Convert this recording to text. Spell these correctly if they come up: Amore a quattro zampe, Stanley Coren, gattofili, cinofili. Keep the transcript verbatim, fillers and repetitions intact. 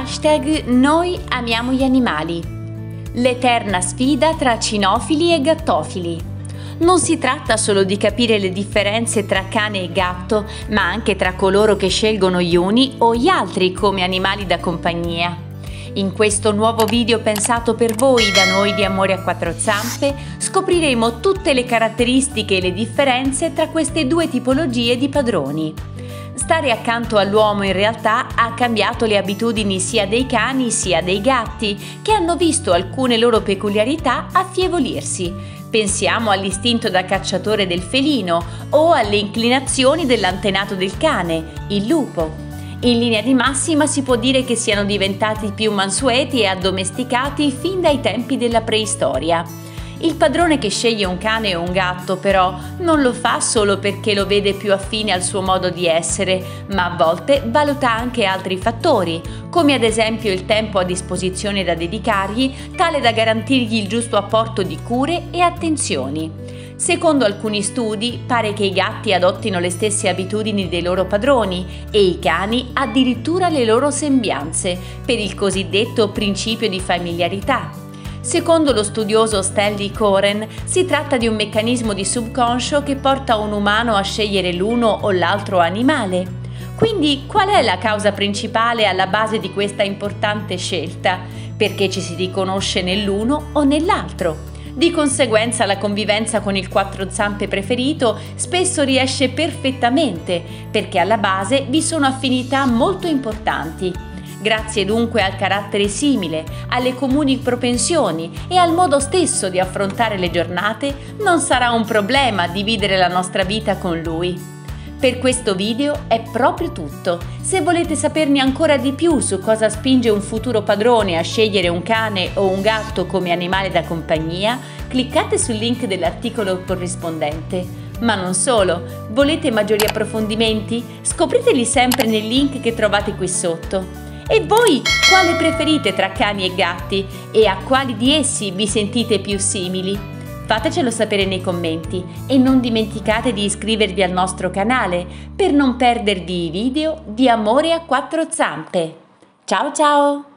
hashtag Noi amiamo gli animali. L'eterna sfida tra cinofili e gattofili. Non si tratta solo di capire le differenze tra cane e gatto, ma anche tra coloro che scelgono gli uni o gli altri come animali da compagnia. In questo nuovo video pensato per voi da noi di Amore a quattro zampe, scopriremo tutte le caratteristiche e le differenze tra queste due tipologie di padroni. Stare accanto all'uomo in realtà ha cambiato le abitudini sia dei cani sia dei gatti, che hanno visto alcune loro peculiarità affievolirsi. Pensiamo all'istinto da cacciatore del felino o alle inclinazioni dell'antenato del cane, il lupo. In linea di massima si può dire che siano diventati più mansueti e addomesticati fin dai tempi della preistoria. Il padrone che sceglie un cane o un gatto però non lo fa solo perché lo vede più affine al suo modo di essere, ma a volte valuta anche altri fattori, come ad esempio il tempo a disposizione da dedicargli, tale da garantirgli il giusto apporto di cure e attenzioni. Secondo alcuni studi, pare che i gatti adottino le stesse abitudini dei loro padroni e i cani addirittura le loro sembianze, per il cosiddetto principio di familiarità. Secondo lo studioso Stanley Coren, si tratta di un meccanismo di subconscio che porta un umano a scegliere l'uno o l'altro animale. Quindi, qual è la causa principale alla base di questa importante scelta? Perché ci si riconosce nell'uno o nell'altro. Di conseguenza la convivenza con il quattro zampe preferito spesso riesce perfettamente, perché alla base vi sono affinità molto importanti. Grazie dunque al carattere simile, alle comuni propensioni e al modo stesso di affrontare le giornate, non sarà un problema dividere la nostra vita con lui. Per questo video è proprio tutto. Se volete saperne ancora di più su cosa spinge un futuro padrone a scegliere un cane o un gatto come animale da compagnia, cliccate sul link dell'articolo corrispondente. Ma non solo, volete maggiori approfondimenti? Scopriteli sempre nel link che trovate qui sotto. E voi, quale preferite tra cani e gatti? E a quali di essi vi sentite più simili? Fatecelo sapere nei commenti e non dimenticate di iscrivervi al nostro canale per non perdervi i video di Amore a quattro zampe. Ciao ciao!